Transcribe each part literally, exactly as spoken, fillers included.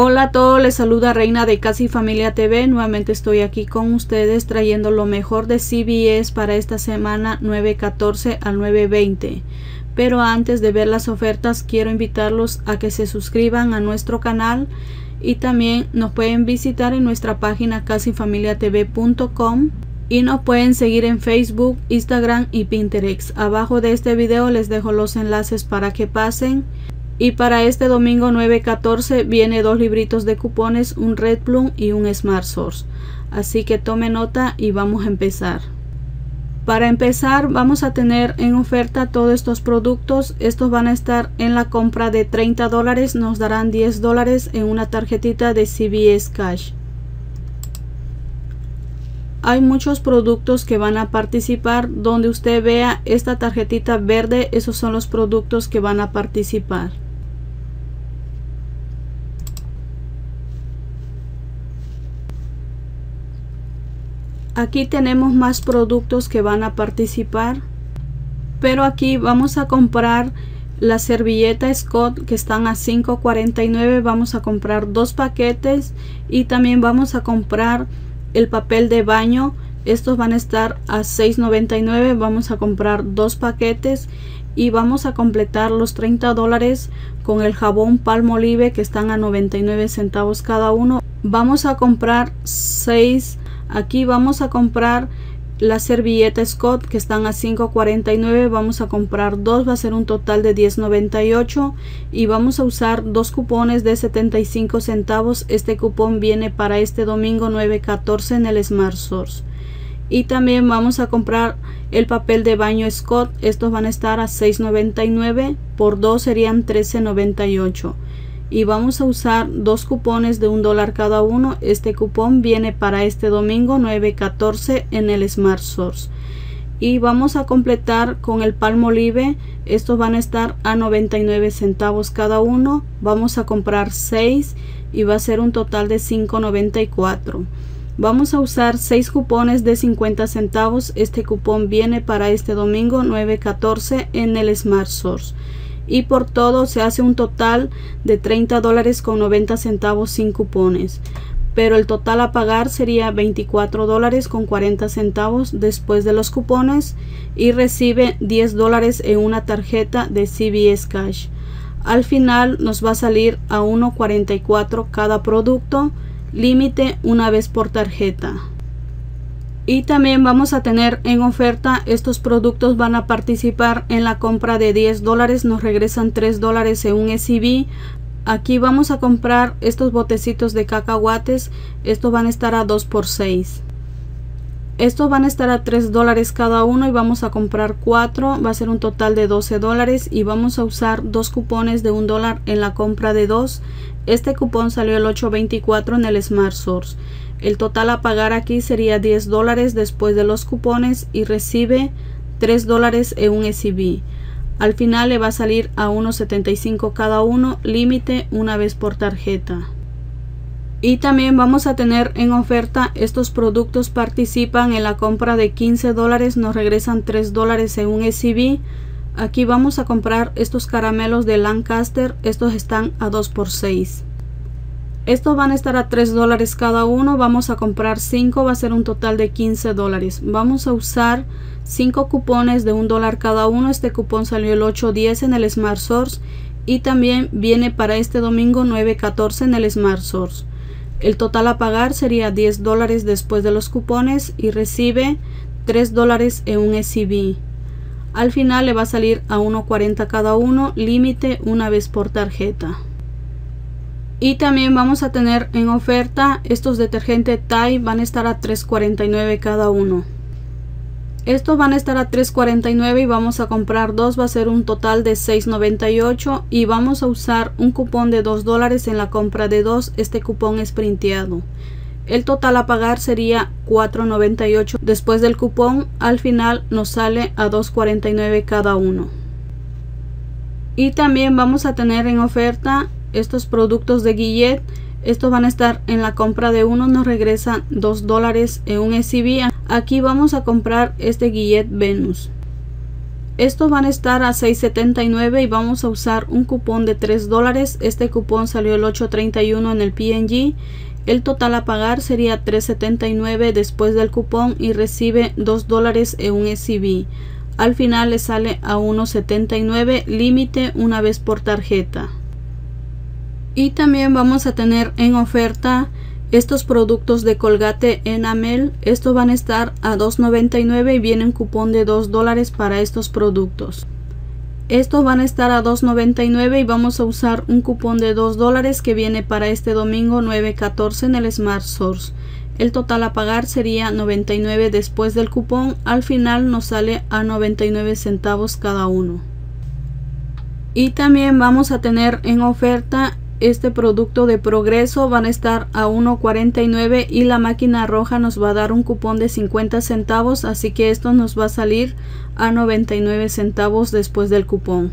Hola a todos, les saluda Reina de Casa y Familia T V. Nuevamente estoy aquí con ustedes trayendo lo mejor de C V S para esta semana nueve catorce al nueve veinte. Pero antes de ver las ofertas, quiero invitarlos a que se suscriban a nuestro canal y también nos pueden visitar en nuestra página casa y familia t v punto com y nos pueden seguir en Facebook, Instagram y Pinterest. Abajo de este video les dejo los enlaces para que pasen. Y para este domingo nueve catorce viene dos libritos de cupones, un RedPlum y un Smart Source. Así que tome nota y vamos a empezar. Para empezar vamos a tener en oferta todos estos productos. Estos van a estar en la compra de treinta dólares. Nos darán diez dólares en una tarjetita de C V S Cash. Hay muchos productos que van a participar. Donde usted vea esta tarjetita verde, esos son los productos que van a participar. Aquí tenemos más productos que van a participar, pero aquí vamos a comprar la servilleta Scott, que están a cinco cuarenta y nueve. Vamos a comprar dos paquetes y también vamos a comprar el papel de baño. Estos van a estar a seis noventa y nueve. Vamos a comprar dos paquetes y vamos a completar los treinta dólares con el jabón Palmolive, que están a noventa y nueve centavos cada uno. Vamos a comprar seis. Aquí vamos a comprar la servilleta Scott, que están a cinco cuarenta y nueve. Vamos a comprar dos, va a ser un total de diez noventa y ocho y vamos a usar dos cupones de setenta y cinco centavos. Este cupón viene para este domingo nueve catorce en el Smart Source. Y también vamos a comprar el papel de baño Scott. Estos van a estar a seis noventa y nueve, por dos serían trece noventa y ocho y vamos a usar dos cupones de un dólar cada uno. Este cupón viene para este domingo nueve catorce en el Smart Source y vamos a completar con el Palmolive. Estos van a estar a noventa y nueve centavos cada uno. Vamos a comprar seis y va a ser un total de cinco noventa y cuatro. Vamos a usar seis cupones de cincuenta centavos. Este cupón viene para este domingo nueve catorce en el Smart Source y por todo se hace un total de treinta dólares con noventa centavos sin cupones, pero el total a pagar sería veinticuatro dólares con cuarenta centavos después de los cupones y recibe diez dólares en una tarjeta de C V S Cash. Al final nos va a salir a uno cuarenta y cuatro cada producto, límite una vez por tarjeta. Y también vamos a tener en oferta, estos productos van a participar en la compra de diez dólares. Nos regresan tres dólares en un S I B. Aquí vamos a comprar estos botecitos de cacahuates. Estos van a estar a dos por seis. Estos van a estar a tres dólares cada uno y vamos a comprar cuatro. Va a ser un total de doce dólares y vamos a usar dos cupones de un dólar en la compra de dos. Este cupón salió el ocho veinticuatro en el Smart Source. El total a pagar aquí sería diez dólares después de los cupones y recibe tres dólares en un S I B. Al final le va a salir a uno setenta y cinco cada uno, límite una vez por tarjeta. Y también vamos a tener en oferta, estos productos participan en la compra de quince dólares. Nos regresan tres dólares en un S I B. Aquí vamos a comprar estos caramelos de Lancaster. Estos están a dos por seis. Estos van a estar a tres dólares cada uno. Vamos a comprar cinco, va a ser un total de quince dólares. Vamos a usar cinco cupones de un dólar cada uno. Este cupón salió el ocho diez en el Smart Source y también viene para este domingo nueve catorce en el Smart Source. El total a pagar sería diez dólares después de los cupones y recibe tres dólares en un S I B. Al final le va a salir a uno cuarenta cada uno, límite una vez por tarjeta. Y también vamos a tener en oferta estos detergentes Thai, van a estar a tres cuarenta y nueve cada uno. Estos van a estar a tres cuarenta y nueve y vamos a comprar dos, va a ser un total de seis noventa y ocho y vamos a usar un cupón de dos dólares en la compra de dos. Este cupón es printeado. El total a pagar sería cuatro noventa y ocho después del cupón. Al final nos sale a dos cuarenta y nueve cada uno. Y también vamos a tener en oferta estos productos de Gillette. Estos van a estar en la compra de uno. Nos regresan dos dólares en un S I B. Aquí vamos a comprar este Gillette Venus. Estos van a estar a seis setenta y nueve y vamos a usar un cupón de tres dólares. Este cupón salió el ocho treinta y uno en el P and G. El total a pagar sería tres setenta y nueve después del cupón y recibe dos dólares en un S I B. Al final le sale a uno setenta y nueve, límite una vez por tarjeta. Y también vamos a tener en oferta estos productos de Colgate Enamel. Estos van a estar a dos noventa y nueve y viene un cupón de dos dólares para estos productos. Estos van a estar a dos noventa y nueve y vamos a usar un cupón de dos dólares que viene para este domingo nueve catorce en el Smart Source. El total a pagar sería noventa y nueve después del cupón. Al final nos sale a noventa y nueve centavos cada uno. Y también vamos a tener en oferta este producto de Progreso. Van a estar a uno cuarenta y nueve y la máquina roja nos va a dar un cupón de cincuenta centavos, así que esto nos va a salir a noventa y nueve centavos después del cupón.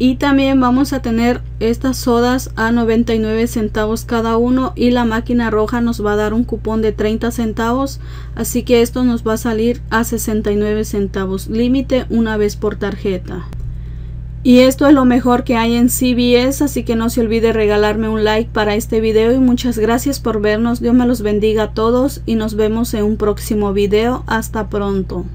Y también vamos a tener estas sodas a noventa y nueve centavos cada uno y la máquina roja nos va a dar un cupón de treinta centavos, así que esto nos va a salir a sesenta y nueve centavos, límite una vez por tarjeta. Y esto es lo mejor que hay en C V S, así que no se olvide regalarme un like para este video y muchas gracias por vernos. Dios me los bendiga a todos y nos vemos en un próximo video. Hasta pronto.